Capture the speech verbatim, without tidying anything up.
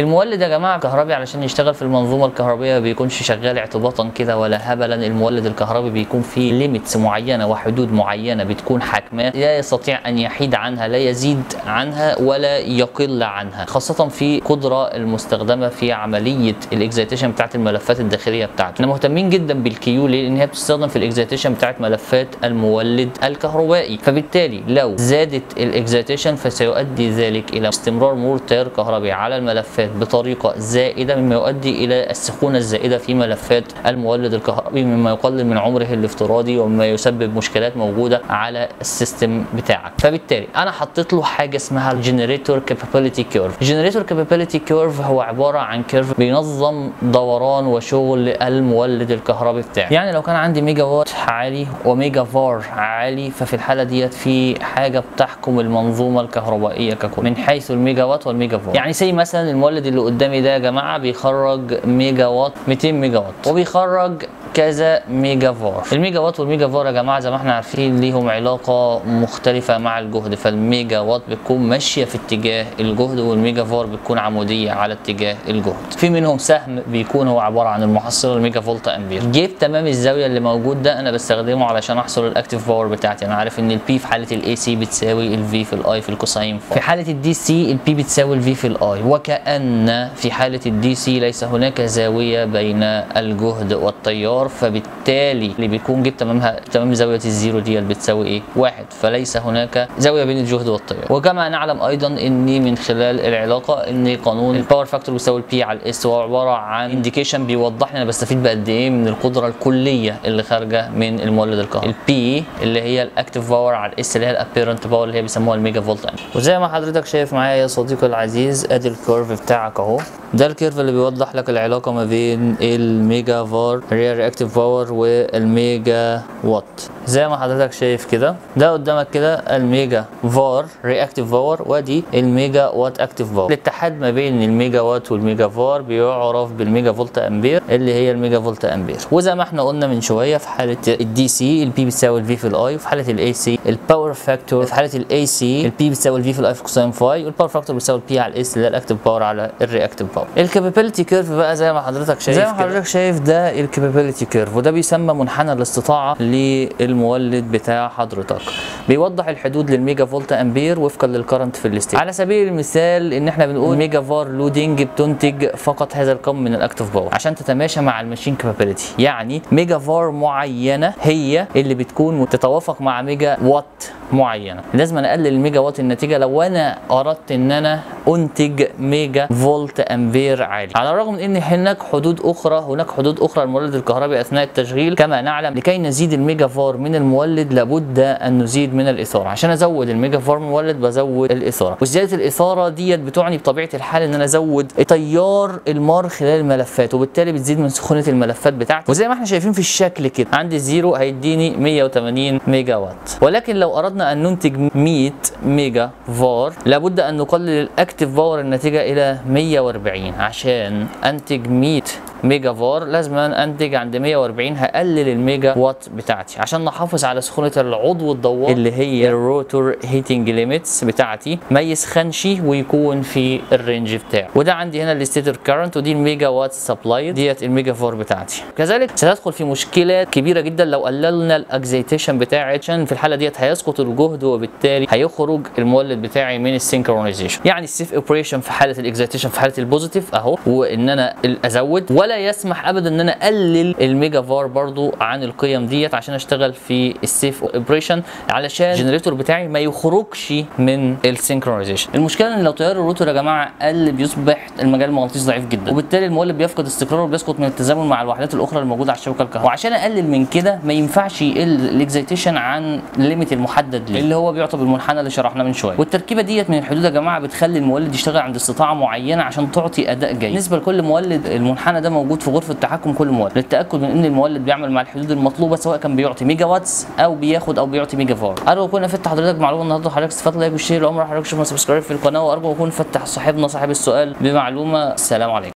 المولد يا جماعه كهربي علشان يشتغل في المنظومه الكهربيه ما بيكونش شغال اعتباطا كده ولا هبلا. المولد الكهربي بيكون فيه ليميتس معينه وحدود معينه بتكون حاكمه، لا يستطيع ان يحيد عنها، لا يزيد عنها ولا يقل عنها، خاصه في قدره المستخدمه في عمليه الاكزايتيشن بتاعت الملفات الداخليه بتاعته. احنا مهتمين جدا بالكيو ليه؟ لان هي بتستخدم في الاكزايتيشن بتاعت ملفات المولد الكهربائي، فبالتالي لو زادت الاكزايتيشن فسيؤدي ذلك الى استمرار مرور تيار كهربي على الملفات بطريقه زائده، مما يؤدي الى السخونه الزائده في ملفات المولد الكهربي، مما يقلل من عمره الافتراضي ومما يسبب مشكلات موجوده على السيستم بتاعك. فبالتالي انا حطيت له حاجه اسمها الجنريتور كابابيلتي كيرف. الجنريتور كابابيلتي كيرف هو عباره عن كيرف بينظم دوران وشغل المولد الكهربي بتاعي. يعني لو كان عندي ميجا وات عالي وميجا فار عالي، ففي الحاله ديت في حاجه بتحكم المنظومه الكهربائيه ككل من حيث الميجا وات والميجا فار. يعني سي مثلا المولد اللي قدامي ده يا جماعه بيخرج ميجا وات مئتين ميجا وات وبيخرج كذا ميجا فار. الميجا وات والميجا فار يا جماعه زي ما احنا عارفين ليهم علاقه مختلفه مع الجهد، فالميجا وات بتكون ماشيه في اتجاه الجهد والميجا فار بتكون عموديه على اتجاه الجهد. في منهم سهم بيكون هو عباره عن المحصله الميجا فولت امبير. جيب تمام الزاويه اللي موجود ده انا بستخدمه علشان احصل الاكتيف باور بتاعتي. انا عارف ان البي في حاله الاي سي بتساوي الفي في الاي في الكوساين فاي، في حاله الدي سي البي بتساوي الفي في الاي، وكأن في حاله الدي سي ليس هناك زاويه بين الجهد والتيار، فبالتالي اللي بيكون جيب تمامها تمام زاويه الزيرو دي اللي بتساوي ايه؟ واحد، فليس هناك زاويه بين الجهد والتيار. وكما نعلم ايضا ان من خلال العلاقه ان قانون الباور فاكتور بيساوي البي على الاس هو عباره عن انديكيشن بيوضح لي انا بستفيد بقد ايه من القدره الكليه اللي خارجه من المولد الكهربي. البي اللي هي الاكتيف باور على الاس اللي هي الابيرنت باور اللي هي بيسموها الميجا فولت. وزي ما حضرتك شايف معايا يا صديقي العزيز ادي الكيرف بتاعك اهو، ده الكيرف اللي بيوضح لك العلاقه ما بين الميجا فار اللي هي الرياكتيف باور والميجا وات. زي ما حضرتك شايف كده ده قدامك كده الميجا فار رياكتيف باور وادي الميجا وات اكتيف باور. الاتحاد ما بين الميجا وات والميجا فار بيعرف بالميجا فولت امبير اللي هي الميجا فولت امبير. وزي ما احنا قلنا من شويه في حاله الدي سي البي بتساوي الفي في الاي، وفي حاله الاي سي الباور فاكتور، في حاله الاي سي البي بتساوي الفي في الاي في كوساين فاي، والباور فاكتور بيساوي البي على الاس اللي هي الاكتيف باور على الرياكتيف باور. الكابابيلتي كيرف بقى زي ما حضرتك شايف زي ما حضرتك شايف ده الكابابيلتي كيرف، وده بيسمى منحنى الاستطاعه للمولد بتاع حضرتك. بيوضح الحدود للميجا فولت امبير وفقا للكرنت في الاستيت. على سبيل المثال ان احنا بنقول ميجا فار لودنج بتنتج فقط هذا الكم من الاكتيف باور عشان تتماشى مع الماشين كابابيلتي. يعني ميجا فار معينه هي اللي بتكون تتوافق مع ميجا وات معينه. لازم اقلل الميجا وات النتيجه لو انا اردت ان انا انتج ميجا فولت امبير عالي. على الرغم من ان هناك حدود اخرى هناك حدود اخرى للمولد الكهربي اثناء التشغيل كما نعلم. لكي نزيد الميجا فار من المولد لابد ان نزيد من الاثاره. عشان ازود الميجا فار من المولد بزود الاثاره، وزياده الاثاره ديت بتعني بطبيعه الحال ان انا ازود تيار المار خلال الملفات، وبالتالي بتزيد من سخونه الملفات بتاعتي. وزي ما احنا شايفين في الشكل كده عندي زيرو هيديني مئة وثمانين ميجا وات، ولكن لو اردنا ان ننتج مئة ميجا فار لابد ان نقلل الاكتيف باور الناتجه الى مئة وأربعين. عشان انتج مئة ميجا فار لازم انتج عند مئة وأربعين هقلل الميجا وات بتاعتي عشان نحافظ على سخونه العضو الدوار اللي هي الروتور هيتنج ليميتس بتاعتي ما يسخنش ويكون في الرينج بتاعه. وده عندي هنا الستيتر كارنت ودي الميجا وات سبلاي ديت الميجا فار بتاعتي. كذلك ستدخل في مشكلات كبيره جدا لو قللنا الاكزيتيشن بتاعي عشان في الحاله ديت هيسقط الجهد وبالتالي هيخرج المولد بتاعي من السينكرونايزيشن. يعني السيف اوبريشن في حاله الاكزيتيشن في حاله البوزيتيف اهو، وان انا ازود ولا يسمح ابدا ان انا اقلل الميجا فار برضو عن القيم ديت عشان اشتغل في السيف اوبريشن علشان الجنريتور بتاعي ما يخرجش من السينكرونايزيشن. المشكله ان لو تيار الروتور يا جماعه قل بيصبح المجال المغناطيسي ضعيف جدا، وبالتالي المولد بيفقد استقراره وبيسقط من التزامن مع الوحدات الاخرى الموجوده على الشبكه الكهربائيه. وعشان اقلل من كده ما ينفعش يقل الاكزيتيشن عن الليميت المحدد ليه اللي هو بيعطى بالمنحنى اللي شرحناه من شويه. والتركيبه ديت من الحدود يا جماعه بتخلي المولد يشتغل عند استطاعه معينه عشان تعطي اداء جيد. بالنسبه لكل مولد المنحنى ده موجود في غرفه تحكم كل مولد للتاكد من ان المولد بيعمل مع الحدود المطلوبه سواء كان بيعطي ميجا واتس او بياخد او بيعطي ميجا فار. ارجو اكون افدت حضرتك معلومه النهارده. حضرتك استفدت لايك وشير الامر. حضرتك شوفنا سبسكرايب في القناه، وارجو اكون فتح صاحبنا صاحب السؤال بمعلومه. السلام عليكم.